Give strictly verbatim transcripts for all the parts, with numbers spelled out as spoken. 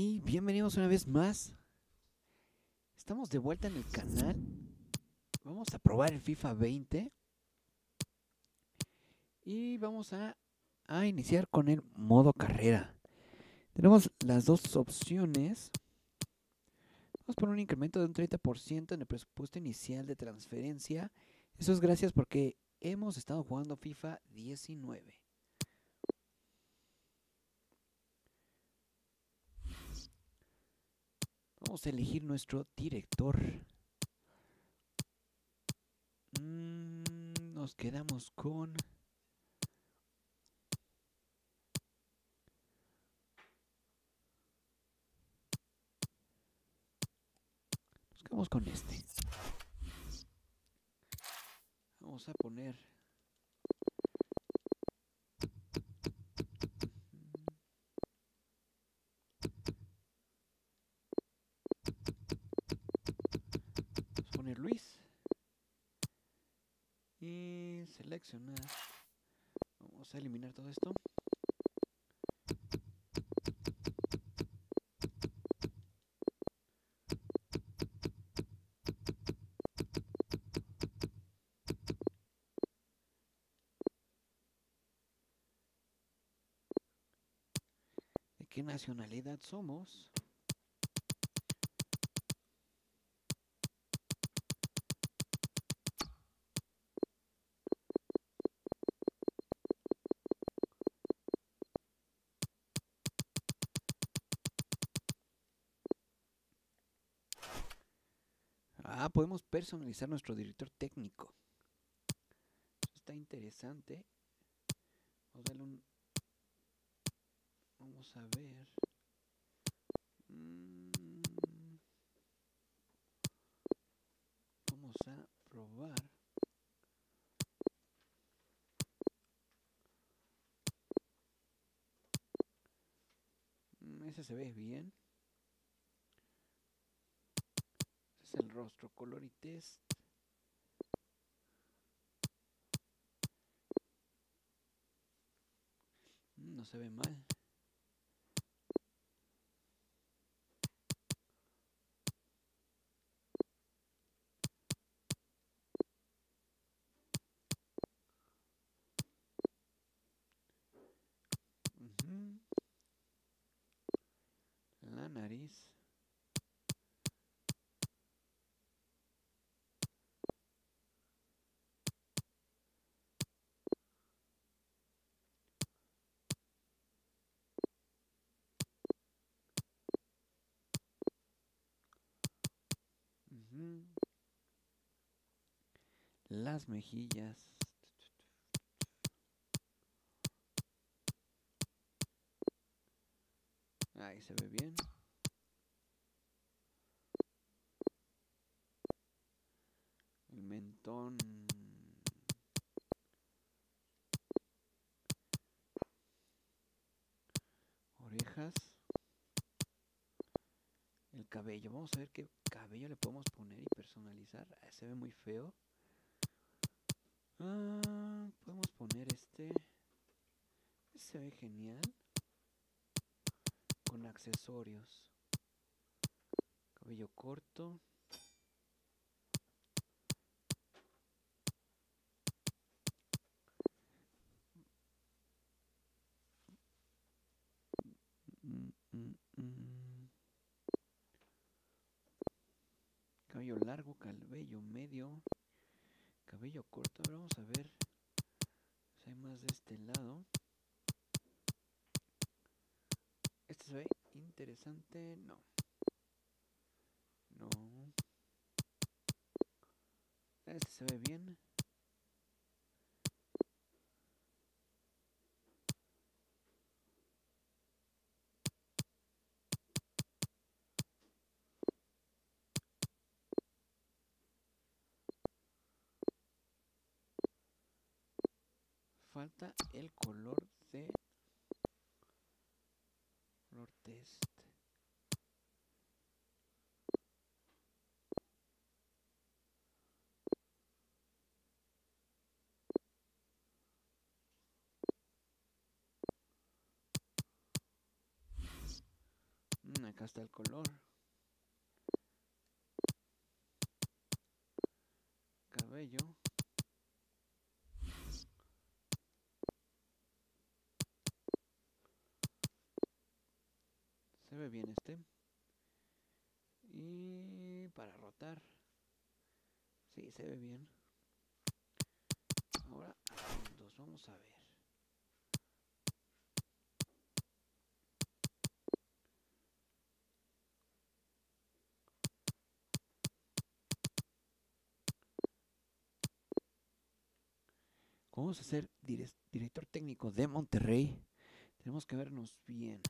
Y bienvenidos una vez más. Estamos de vuelta en el canal. Vamos a probar el FIFA veinte. Y vamos a, a iniciar con el modo carrera. Tenemos las dos opciones. Vamos por un incremento de un treinta por ciento en el presupuesto inicial de transferencia. Eso es gracias porque hemos estado jugando FIFA diecinueve. Vamos a elegir nuestro director. Mm, nos quedamos con... Nos quedamos con este. Vamos a poner... Luis y seleccionar. Vamos a eliminar todo esto. ¿De qué nacionalidad somos? Podemos personalizar nuestro director técnico. Eso está interesante. Vamos a darle un... Vamos a ver. Vamos a probar. Ese se ve bien. El rostro, color y test. No se ve mal. Uh-huh. La nariz. Las mejillas. Ahí se ve bien. El mentón. Orejas. El cabello. Vamos a ver qué cabello le podemos poner y personalizar. Ahí se ve muy feo. Ah, podemos poner este. Este se ve genial. Con accesorios. Cabello corto. Mm, mm, mm. Cabello largo, cabello medio. Cabello corto, ahora vamos a ver si hay más de este lado. Este se ve interesante, no. No. Este se ve bien. Falta el color de color test. acá está el color. Cabello. Se ve bien este. Y para rotar. Sí, se ve bien. Ahora dos, vamos a ver. Vamos a ser director técnico de Monterrey. Tenemos que vernos bien.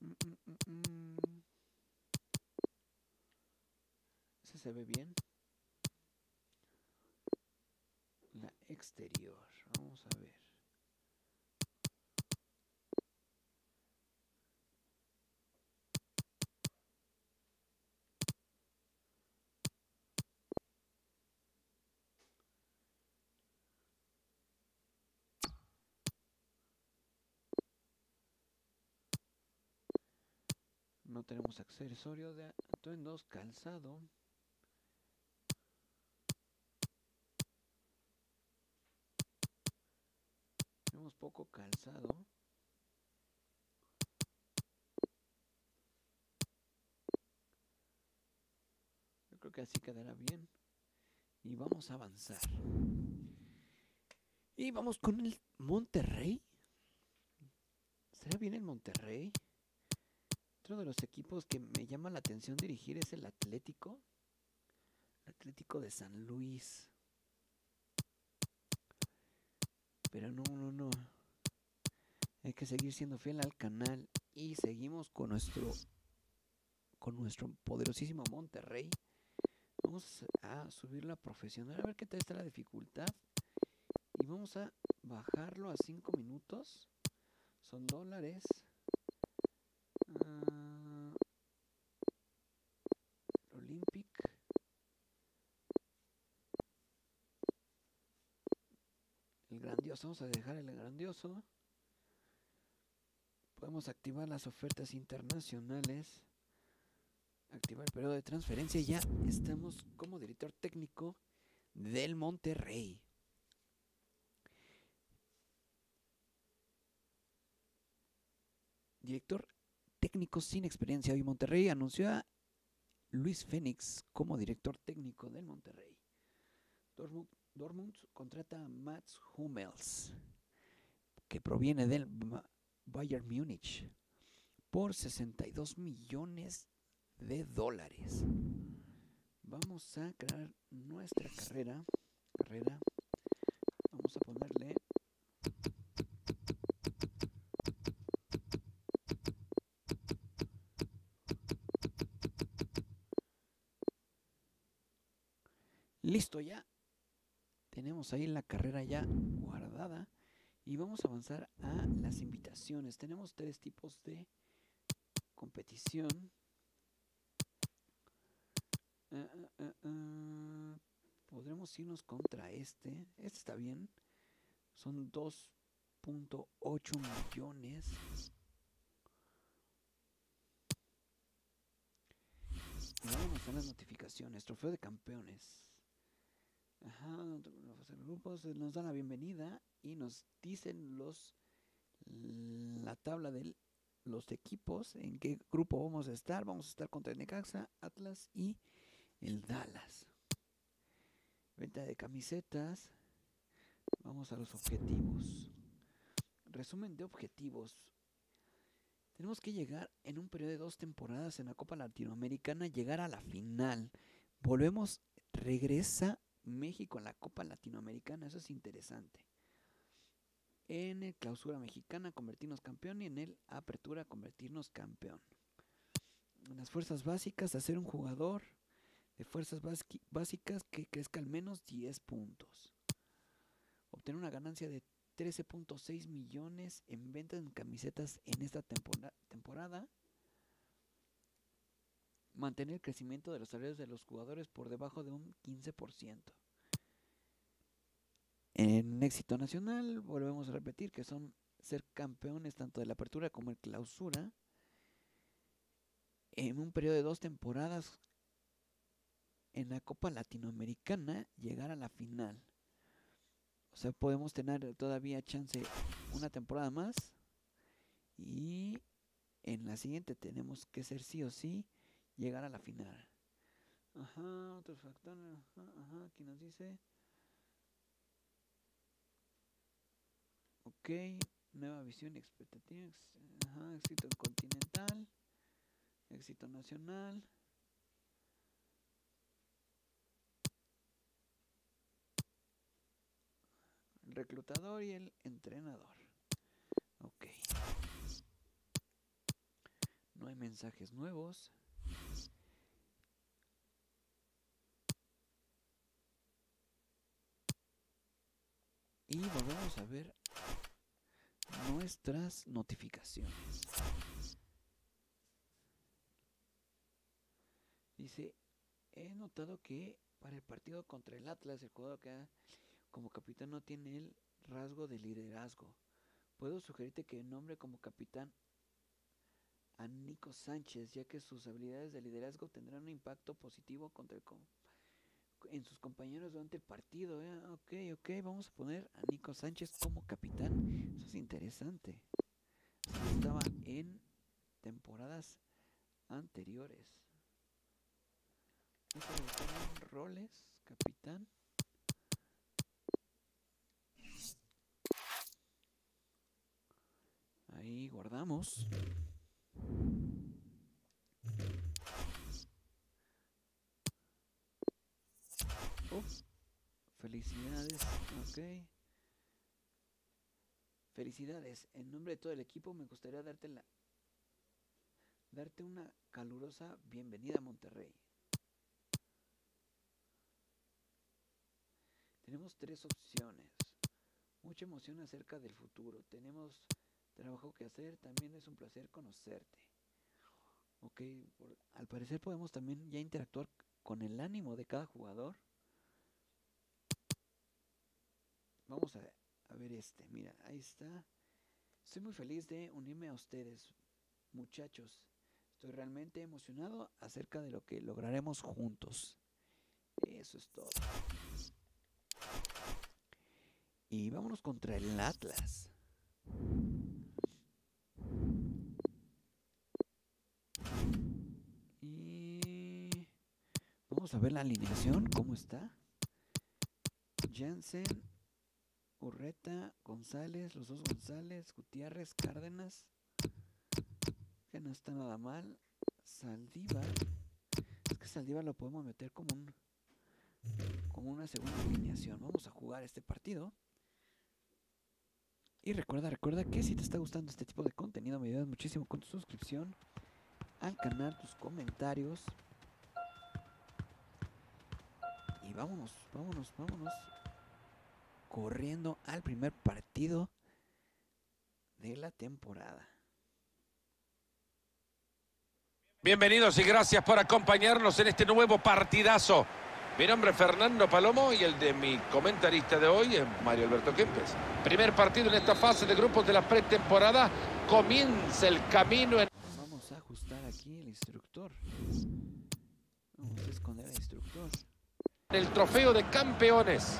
Mm, mm, mm, mm. Ese se ve bien. La exterior. Vamos a ver. No tenemos accesorio de atuendos, calzado. Tenemos poco calzado. Yo creo que así quedará bien. Y vamos a avanzar. Y vamos con el Monterrey. ¿Será bien el Monterrey? Otro de los equipos que me llama la atención dirigir es el Atlético. El Atlético de San Luis. Pero no, no, no. Hay que seguir siendo fiel al canal. Y seguimos con nuestro, con nuestro poderosísimo Monterrey. Vamos a subirlo a profesional. A ver qué tal está la dificultad. Y vamos a bajarlo a cinco minutos. Son dólares. Uh, Olympic. El grandioso, vamos a dejar el grandioso. Podemos activar las ofertas internacionales. Activar el periodo de transferencia. Ya estamos como director técnico del Monterrey. Director técnico sin experiencia. Hoy Monterrey anunció a Luis Fénix como director técnico del Monterrey. Dortmund, Dortmund contrata a Mats Hummels, que proviene del Bayern Múnich, por sesenta y dos millones de dólares. Vamos a crear nuestra carrera. Carrera. Vamos a ponerle... Listo, ya tenemos ahí la carrera ya guardada y vamos a avanzar a las invitaciones. Tenemos tres tipos de competición. Uh, uh, uh, podremos irnos contra este. Este está bien. Son dos punto ocho millones. Y vamos a las notificaciones. Trofeo de campeones. Ajá, los grupos nos dan la bienvenida y nos dicen los la tabla de los equipos, en qué grupo vamos a estar. Vamos a estar contra el Necaxa, Atlas y el Dallas. Venta de camisetas. Vamos a los objetivos. Resumen de objetivos. Tenemos que llegar en un periodo de dos temporadas en la Copa Latinoamericana, llegar a la final. Volvemos, regresa México en la Copa Latinoamericana, eso es interesante. En el Clausura Mexicana convertirnos campeón y en el Apertura convertirnos campeón. En las fuerzas básicas, hacer un jugador de fuerzas básicas que crezca al menos diez puntos. Obtener una ganancia de trece punto seis millones en ventas en camisetas en esta tempora- temporada. Mantener el crecimiento de los salarios de los jugadores por debajo de un quince por ciento. En éxito nacional, volvemos a repetir que son ser campeones tanto de la Apertura como el Clausura. en un periodo de dos temporadas en la Copa Latinoamericana llegar a la final. O sea, podemos tener todavía chance una temporada más. Y en la siguiente tenemos que ser sí o sí llegar a la final. Ajá, otros factores. Ajá, ajá, aquí nos dice. Ok, nueva visión y expectativas. Ajá, éxito continental. Éxito nacional. El reclutador y el entrenador. Ok. No hay mensajes nuevos. Y volvemos a ver nuestras notificaciones. Dice, he notado que para el partido contra el Atlas, el jugador que ha, como capitán no tiene el rasgo de liderazgo. Puedo sugerirte que nombre como capitán a Nico Sánchez, ya que sus habilidades de liderazgo tendrán un impacto positivo contra el com en sus compañeros durante el partido. ¿eh? Ok, ok, vamos a poner a Nico Sánchez como capitán. Eso es interesante. Estaba en temporadas anteriores. Roles, capitán. Ahí guardamos. Oh, felicidades, ok. Felicidades, en nombre de todo el equipo me gustaría darte la, darte una calurosa bienvenida a Monterrey. Tenemos tres opciones. Mucha emoción acerca del futuro. Tenemos trabajo que hacer, también es un placer conocerte. Ok, por, al parecer podemos también ya interactuar con el ánimo de cada jugador. Vamos a, a ver este, mira, ahí está. Estoy muy feliz de unirme a ustedes, muchachos. Estoy realmente emocionado acerca de lo que lograremos juntos. Eso es todo. Y vámonos contra el Atlas. Y vamos a ver la alineación, ¿cómo está? Jansen, Urreta, González, los dos González, Gutiérrez, Cárdenas, que no está nada mal. Saldívar, es que Saldívar lo podemos meter como un, como una segunda alineación. Vamos a jugar este partido. Y recuerda, recuerda que si te está gustando este tipo de contenido, me ayudas muchísimo con tu suscripción al canal, tus comentarios. Y vámonos, vámonos, vámonos. Corriendo al primer partido de la temporada. Bienvenidos y gracias por acompañarnos en este nuevo partidazo. Mi nombre es Fernando Palomo y el de mi comentarista de hoy es Mario Alberto Kempes. Primer partido en esta fase de grupos de la pretemporada. Comienza el camino en... Vamos a ajustar aquí el instructor. Vamos a esconder al instructor. El trofeo de campeones.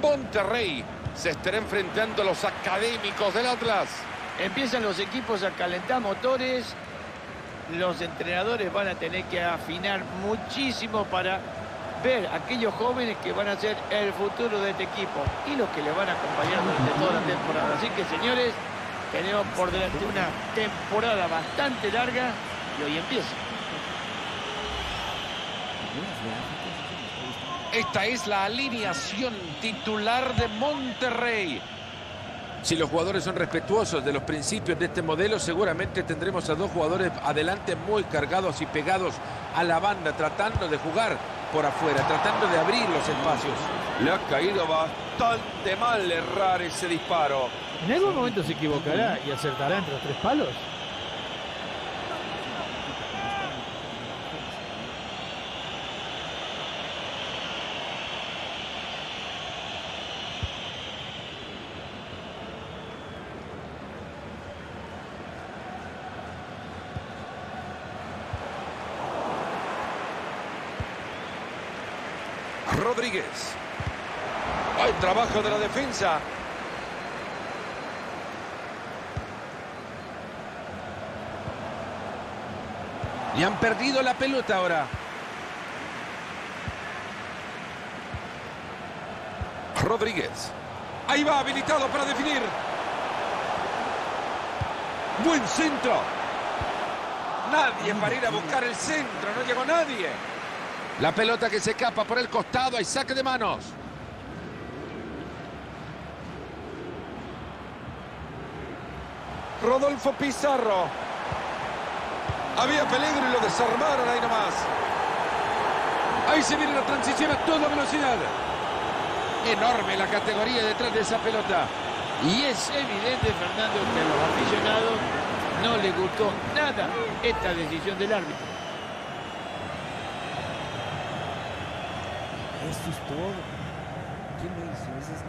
Monterrey se estará enfrentando a los académicos del Atlas. Empiezan los equipos a calentar motores. Los entrenadores van a tener que afinar muchísimo para ver a aquellos jóvenes que van a ser el futuro de este equipo y los que le van a acompañar durante toda la temporada. Así que, señores, tenemos por delante una temporada bastante larga y hoy empieza. Esta es la alineación titular de Monterrey. Si los jugadores son respetuosos de los principios de este modelo, seguramente tendremos a dos jugadores adelante muy cargados y pegados a la banda, tratando de jugar por afuera, tratando de abrir los espacios. Le ha caído bastante mal errar ese disparo. En algún momento se equivocará y acertará entre los tres palos. Rodríguez. Hay trabajo de la defensa. Y han perdido la pelota ahora. Rodríguez. Ahí va, habilitado para definir. Buen centro. Nadie para ir a buscar el centro. No llegó nadie. La pelota que se escapa por el costado. Hay saque de manos. Rodolfo Pizarro. Había peligro y lo desarmaron ahí nomás. Ahí se viene la transición a toda velocidad. Enorme la categoría detrás de esa pelota. Y es evidente, Fernando, que a los aficionados no les gustó nada esta decisión del árbitro. Esto es todo. ¿Quién lo hizo? ¿Es esto?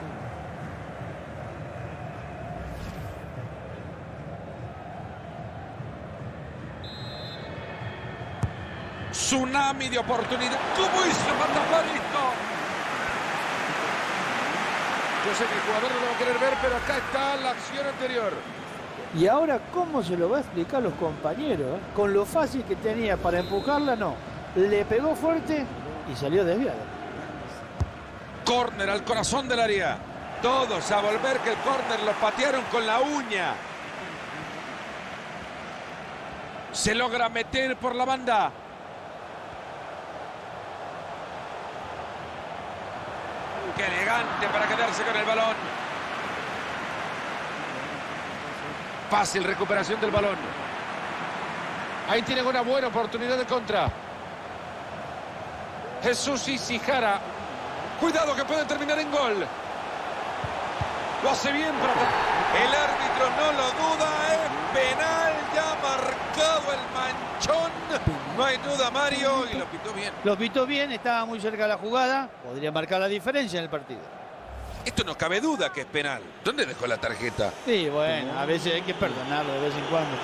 Tsunami de oportunidad. ¿Cómo hizo para tapar esto? Yo sé que el jugador no lo va a querer ver, pero acá está la acción anterior. Y ahora, ¿cómo se lo va a explicar a los compañeros? Con lo fácil que tenía para empujarla, no. Le pegó fuerte y salió desviado. Córner al corazón del área. Todos a volver, que el córner lo patearon con la uña. Se logra meter por la banda. ¡Qué elegante para quedarse con el balón! Fácil recuperación del balón. Ahí tienen una buena oportunidad de contra. Jesús Isijara. ¡Cuidado que puede terminar en gol! Lo hace bien para... El árbitro no lo duda. Es penal. Ya marcado el manchón. No hay duda, Mario. Y lo pitó bien. Lo pitó bien. Estaba muy cerca de la jugada. Podría marcar la diferencia en el partido. Esto no cabe duda que es penal. ¿Dónde dejó la tarjeta? Sí, bueno. A veces hay que perdonarlo de vez en cuando.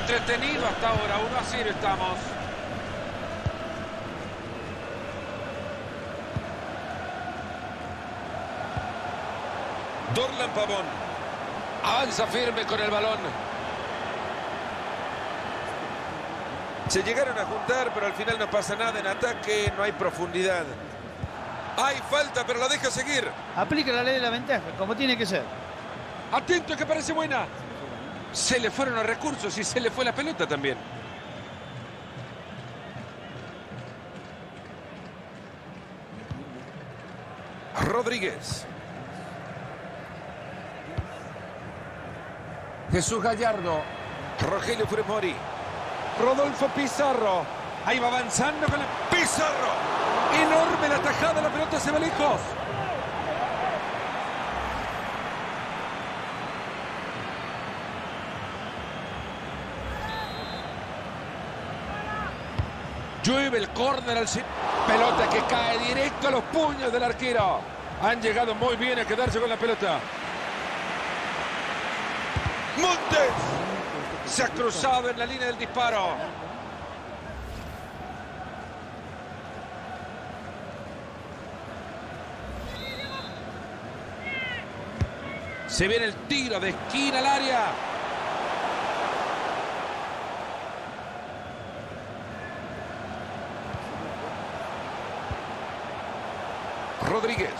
Entretenido hasta ahora, uno a cero estamos. Dorlan Pavón avanza firme con el balón. Se llegaron a juntar, pero al final no pasa nada en ataque, no hay profundidad. Hay falta, pero la deja seguir. Aplica la ley de la ventaja, como tiene que ser. Atento, que parece buena. Se le fueron los recursos y se le fue la pelota también. Rodríguez. Jesús Gallardo. Rogelio Funes Mori. Rodolfo Pizarro. Ahí va avanzando con el... ¡Pizarro! Enorme la tajada, la pelota se va lejos. Llueve el córner al centro. Pelota que cae directo a los puños del arquero. Han llegado muy bien a quedarse con la pelota. Montes. Se ha cruzado en la línea del disparo. Se viene el tiro de esquina al área. Rodríguez.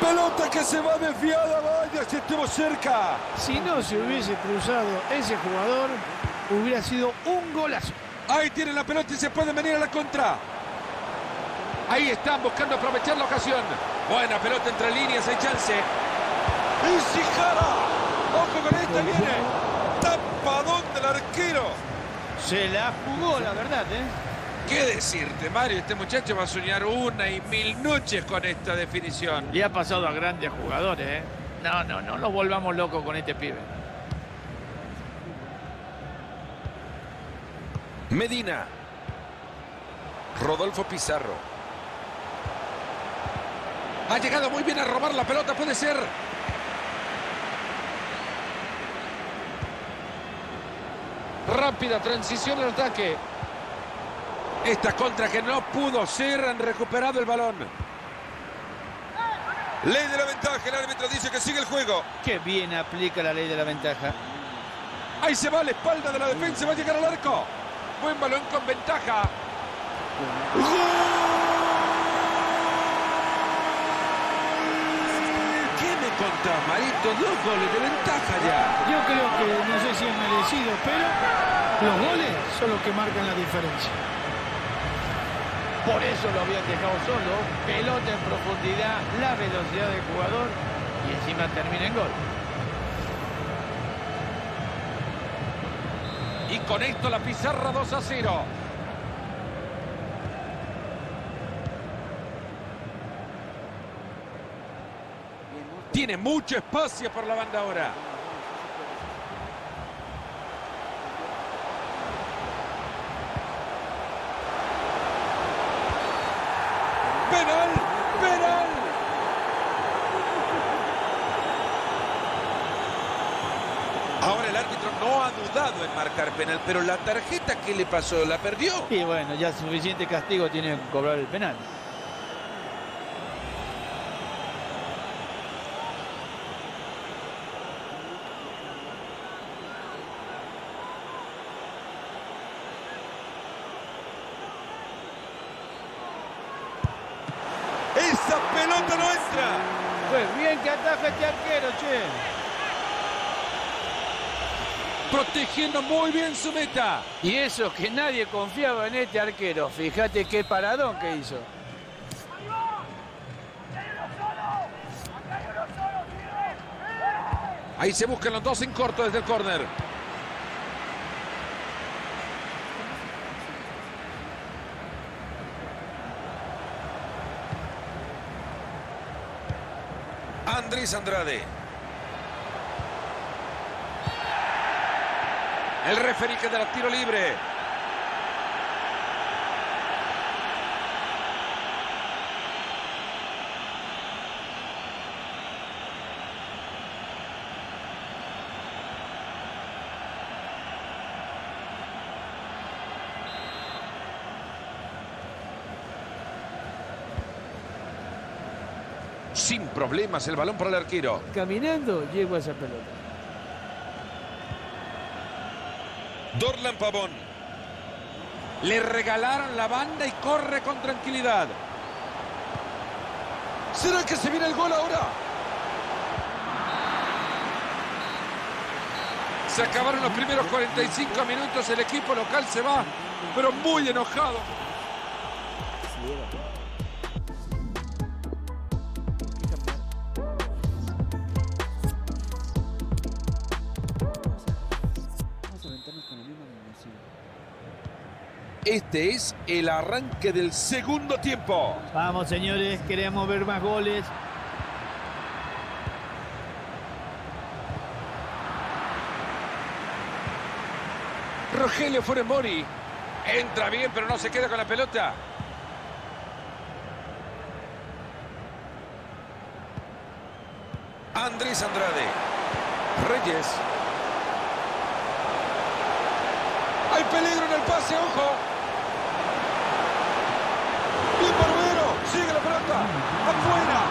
Pelota que se va desviada, vaya, si estuvo cerca. Si no se hubiese cruzado ese jugador, hubiera sido un golazo. Ahí tiene la pelota y se puede venir a la contra. Ahí están buscando aprovechar la ocasión. Buena pelota entre líneas, hay chance. ¡Isijara! ¡Ojo con esta, viene! arquero. Se la jugó, la verdad, ¿eh? ¿Qué decirte, Mario? Este muchacho va a soñar una y mil noches con esta definición. Y ha pasado a grandes jugadores, ¿eh? No, no, no nos volvamos locos con este pibe. Medina. Rodolfo Pizarro. Ha llegado muy bien a robar la pelota, puede ser. Rápida transición al ataque. Esta contra que no pudo ser, han recuperado el balón. Ley de la ventaja, el árbitro dice que sigue el juego. Qué bien aplica la ley de la ventaja. Ahí se va a la espalda de la defensa, va a llegar al arco. Buen balón con ventaja. ¡Gol! ¿Qué me contás, Marito? Dos goles de ventaja ya. Yo creo que no sé si es merecido, pero los goles son los que marcan la diferencia. Por eso lo habían dejado solo. Pelota en profundidad, la velocidad del jugador y encima termina en gol. Y con esto la pizarra dos a cero. Tiene mucho espacio por la banda ahora. ¡Penal! ¡Penal! Ahora el árbitro no ha dudado en marcar penal, pero la tarjeta que le pasó, la perdió. Y bueno, ya suficiente castigo tiene que cobrar el penal. ¡Esa pelota no entra! Pues bien que ataja este arquero, che. Protegiendo muy bien su meta. Y eso que nadie confiaba en este arquero. Fíjate qué paradón que hizo. Ahí se buscan los dos en corto desde el córner. Andrés Andrade. El referí que da el tiro libre. Sin problemas el balón para el arquero. Caminando llegó a esa pelota. Dorlan Pavón. Le regalaron la banda y corre con tranquilidad. ¿Será que se viene el gol ahora? Se acabaron los primeros cuarenta y cinco minutos. El equipo local se va, pero muy enojado. Este es el arranque del segundo tiempo. Vamos, señores, queremos ver más goles. Rogelio Funes Mori entra bien, pero no se queda con la pelota. Andrés Andrade. Reyes. Hay peligro en el pase, ojo. Sigue la pelota, afuera.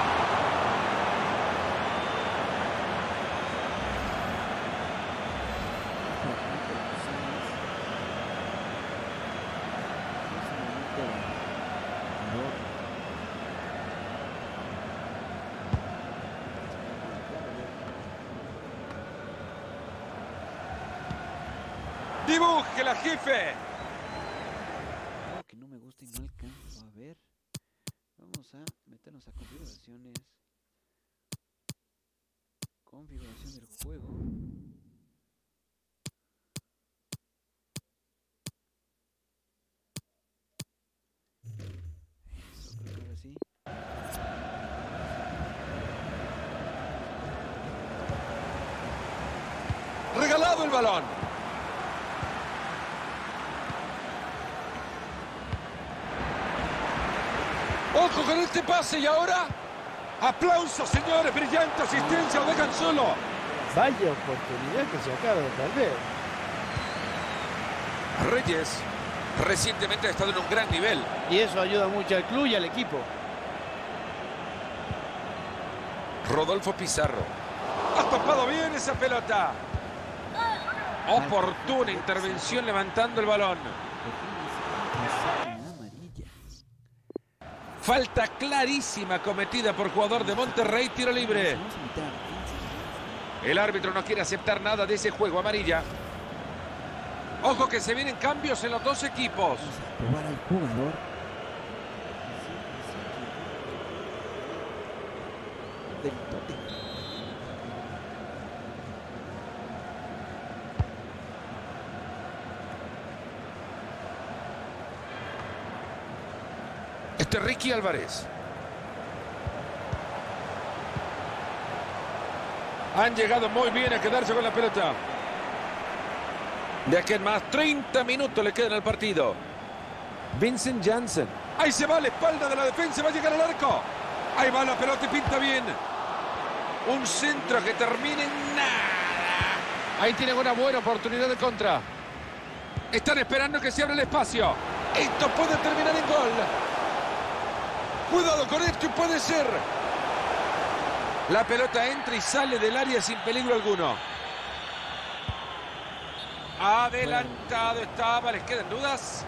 Dibújela, jefe. A configuraciones, configuración del juego, Parado el balón. Ojo con este pase y ahora... Aplausos, señores. Brillante asistencia. Lo dejan solo. Vaya oportunidad que se acaba de perder. Reyes recientemente ha estado en un gran nivel. Y eso ayuda mucho al club y al equipo. Rodolfo Pizarro. Ha tapado bien esa pelota. Oportuna intervención levantando el balón. Falta clarísima cometida por jugador de Monterrey. Tiro libre. El árbitro no quiere aceptar nada de ese juego. Amarilla. Ojo que se vienen cambios en los dos equipos. Este Ricky Álvarez. Han llegado muy bien a quedarse con la pelota. De aquí en más, treinta minutos le quedan al partido. Vincent Jansen. Ahí se va a la espalda de la defensa, va a llegar al arco. Ahí va la pelota y pinta bien. Un centro que termina en nada. Ahí tienen una buena oportunidad de contra. Están esperando que se abra el espacio. Esto puede terminar en gol. Cuidado con esto, puede ser. La pelota entra y sale del área sin peligro alguno. Adelantado estaba, ¿les quedan dudas?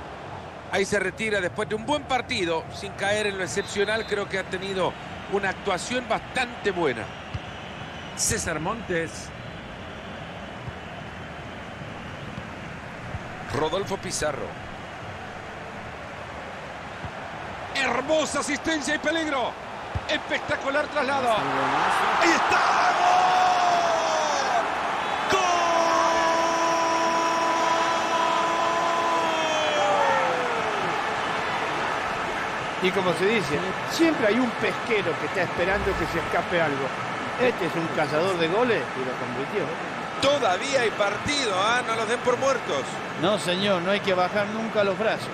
Ahí se retira después de un buen partido, sin caer en lo excepcional. Creo que ha tenido una actuación bastante buena. César Montes. Rodolfo Pizarro. Hermosa asistencia y peligro. Espectacular traslado. ¡Ahí está! ¡Gol! ¡Gol! Y como se dice, siempre hay un pesquero que está esperando que se escape algo. Este es un cazador de goles y lo convirtió. Todavía hay partido, ¿ah? ¿eh? No los den por muertos. No, señor, no hay que bajar nunca los brazos.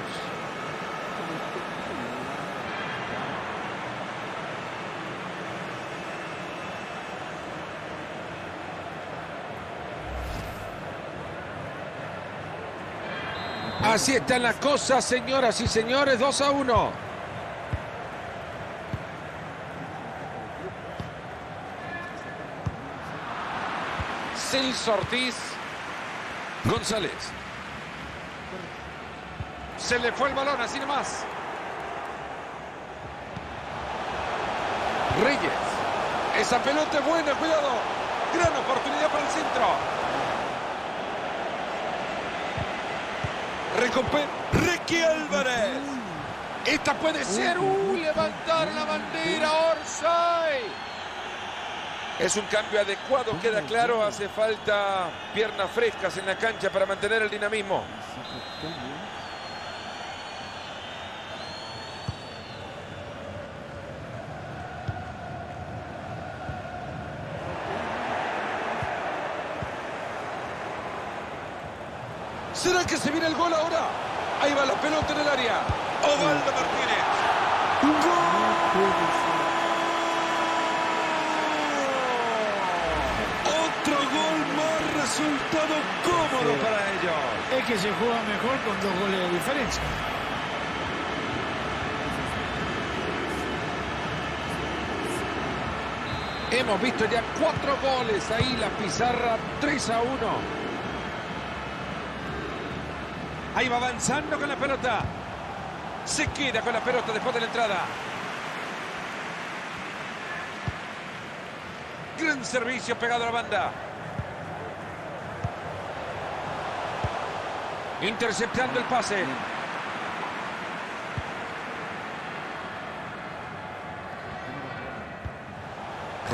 Así están las cosas, señoras y señores. dos a uno. Celso Ortiz. González. Se le fue el balón, así nomás. Reyes. Esa pelota es buena, cuidado. Gran oportunidad para el centro. Recompensa. Ricky Álvarez. Esta puede ser. Uh, levantar la bandera, Orsay. Es un cambio adecuado, queda claro. Hace falta piernas frescas en la cancha para mantener el dinamismo. ¿Será que se viene el gol ahora? Ahí va la pelota en el área. Osvaldo Martínez. ¡Gol! Otro gol más, resultado cómodo para ellos. Es que se juega mejor con dos goles de diferencia. Hemos visto ya cuatro goles ahí, la pizarra tres a uno. Ahí va avanzando con la pelota. Se queda con la pelota después de la entrada. Gran servicio pegado a la banda. Interceptando el pase.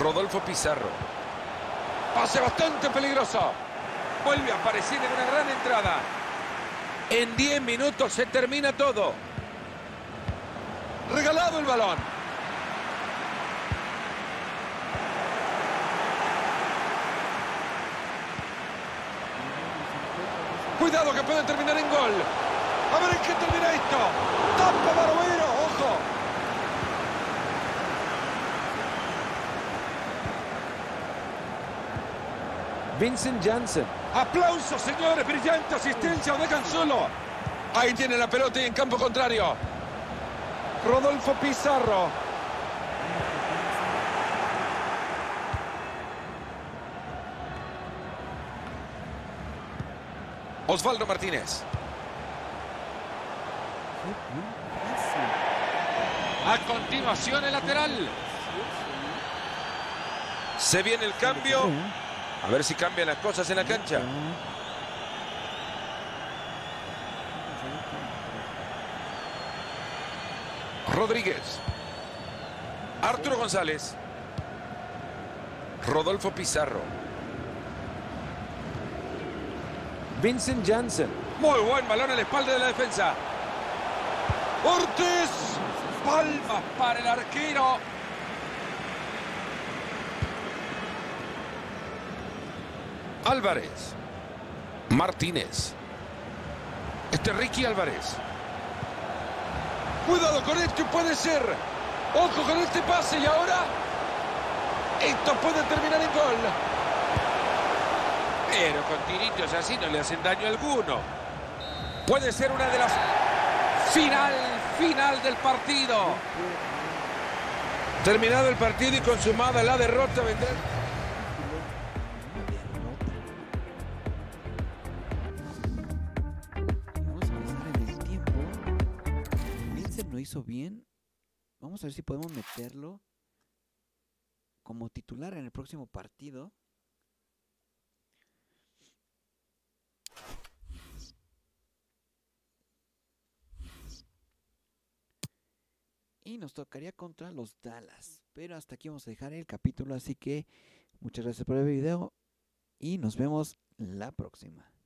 Rodolfo Pizarro. Pase bastante peligroso. Vuelve a aparecer en una gran entrada. En diez minutos se termina todo. Regalado el balón. Cuidado que puede terminar en gol. A ver en qué termina esto. Tapa Barovero, ojo. Vincent Jansen. Aplausos, señores. Brillante asistencia. Lo dejan solo. Ahí tiene la pelota y en campo contrario. Rodolfo Pizarro. Osvaldo Martínez. A continuación el lateral. Se viene el cambio. A ver si cambian las cosas en la cancha. Rodríguez. Arturo González. Rodolfo Pizarro. Vincent Jansen. Muy buen balón a la espalda de la defensa. Ortiz. Palmas para el arquero. Álvarez. Martínez. Este Ricky Álvarez. Cuidado con esto, puede ser. Ojo con este pase y ahora... Esto puede terminar en gol. Pero con tiritos así no le hacen daño a alguno. Puede ser una de las... Final, final del partido. Terminado el partido y consumada la derrota. Vendrá... Vamos a avanzar en el tiempo. Vincent lo hizo bien. Vamos a ver si podemos meterlo como titular en el próximo partido. Y nos tocaría contra los Dallas. Pero hasta aquí vamos a dejar el capítulo. Así que muchas gracias por el video. Y nos vemos la próxima.